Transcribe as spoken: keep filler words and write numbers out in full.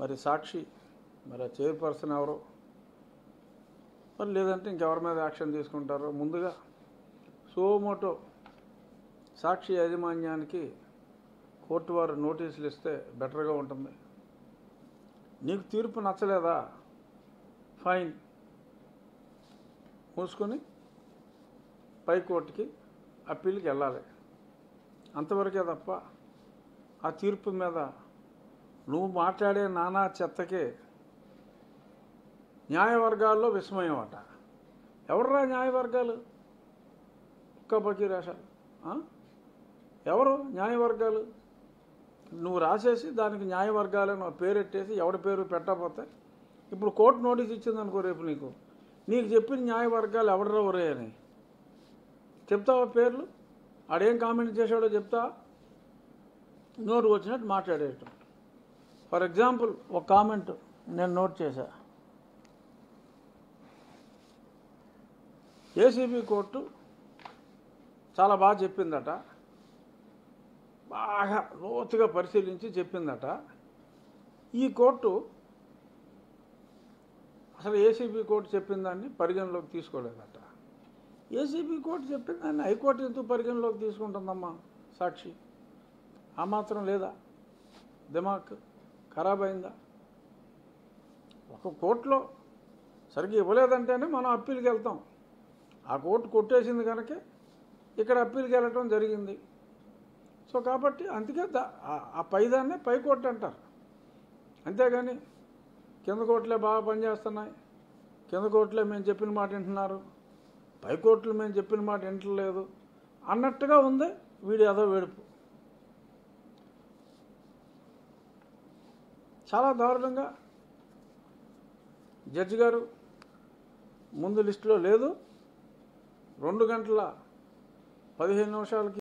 మరి సాక్షి మరి చైర్పర్సన్ ఎవరు, మరి లేదంటే ఇంకెవరి మీద యాక్షన్ తీసుకుంటారో ముందుగా సోమోటో సాక్షి యాజమాన్యానికి కోర్టు వారు నోటీసులు ఇస్తే బెటర్గా ఉంటుంది. నీకు తీర్పు నచ్చలేదా ఫైన్ మూసుకొని పైకోర్టుకి అప్పీల్కి వెళ్ళాలి, అంతవరకే తప్ప ఆ తీర్పు మీద నువ్వు మాట్లాడే నానా చెత్తకే న్యాయవర్గాల్లో విస్మయం అట. ఎవర్రా న్యాయవర్గాలు? ఒక్క బకీ రాశారు. ఎవరు న్యాయవర్గాలు? నువ్వు రాసేసి దానికి న్యాయవర్గాలను పేరెట్టేసి ఎవడి పేరు పెట్టకపోతే ఇప్పుడు కోర్టు నోటీస్ ఇచ్చిందనుకో, రేపు నీకు నీకు చెప్పిన న్యాయవర్గాలు ఎవడరా ఒరే అని చెప్తావా? పేర్లు ఆడేం కామెంట్ చేశాడో చెప్తా, నోరు వచ్చినట్టు మాట్లాడేయటం. ఫర్ ఎగ్జాంపుల్ ఒక కామెంట్ నేను నోట్ చేశా, ఏసీబీ కోర్టు చాలా బాగా చెప్పిందట, బాగా లోతుగా పరిశీలించి చెప్పిందట. ఈ కోర్టు అసలు ఏసీబీ కోర్టు చెప్పిన దాన్ని పరిగణలోకి తీసుకోలేదట. ఏసీబీ కోర్టు చెప్పిన దాన్ని హైకోర్టు ఎందుకు పరిగణలోకి తీసుకుంటుందమ్మా? సాక్షి ఆ మాత్రం లేదా? దిమాక్ ఖరాబ్ అయిందా? ఒక కోర్టులో సరిగ్గా ఇవ్వలేదంటేనే మనం అప్పీల్కి వెళ్తాం. ఆ కోర్టు కొట్టేసింది కనుక ఇక్కడ అప్పీల్కి వెళ్ళటం జరిగింది. సో కాబట్టి అందుకే ఆ పైదాన్నే పై కోర్టు అంటారు, అంతేగాని కింద కోర్టులే బాగా పనిచేస్తున్నాయి, కింద కోర్టులే మేము చెప్పిన మాట వింటున్నారు, పై కోర్టులు మేము చెప్పిన మాట వింటలేదు అన్నట్టుగా ఉంది వీడి అదో వేడుపు. చాలా దారుణంగా జడ్జి గారు ముందు లిస్టులో లేదు. రెండు గంటల పదిహేను నిమిషాలకి